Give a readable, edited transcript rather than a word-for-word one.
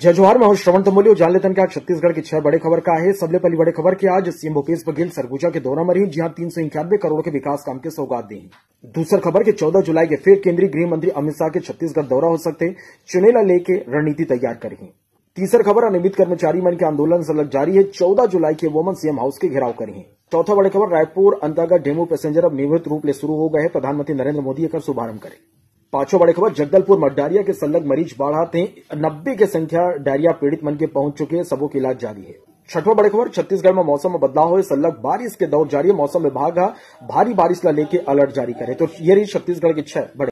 जय जोहार। मैं श्रवण तमोली और जान लेते हैं छत्तीसगढ़ की छह बड़े खबर का है। सबले पहली बड़े खबर की आज सीएम भूपेश बघेल सरगुजा के दौरा में रही, जहां 391 करोड़ के विकास काम के सौगात दी। दूसरी खबर के 14 जुलाई के फिर केंद्रीय गृह मंत्री अमित शाह के छत्तीसगढ़ दौरा हो सकते, चुनेला लेके रणनीति तैयार करेंगे। तीसरी खबर, अनियमित कर्मचारी मन के आंदोलन से लग जारी है, 14 जुलाई के वोमन सीएम हाउस के घेराव करेंगे। चौथा बड़ी खबर, रायपुर अंतागढ़ डेमू पैसेंजर अब नियमित रूप से शुरू हो गए हैं, प्रधानमंत्री नरेंद्र मोदी इसका शुभारंभ करें। पांचों बड़ी खबर, जगदलपुर मडारिया के संलग्न मरीज बाढ़ आते हैं, 90 के संख्या डायरिया पीड़ित मन के पहुंच चुके हैं, सबों की इलाज जारी है। छठवा बड़ी खबर, छत्तीसगढ़ में मौसम में बदलाव हुए, संलग्न बारिश के दौर जारी है, मौसम विभाग भारी बारिश ला लेके अलर्ट जारी करे। तो ये रही छत्तीसगढ़ के छह बड़े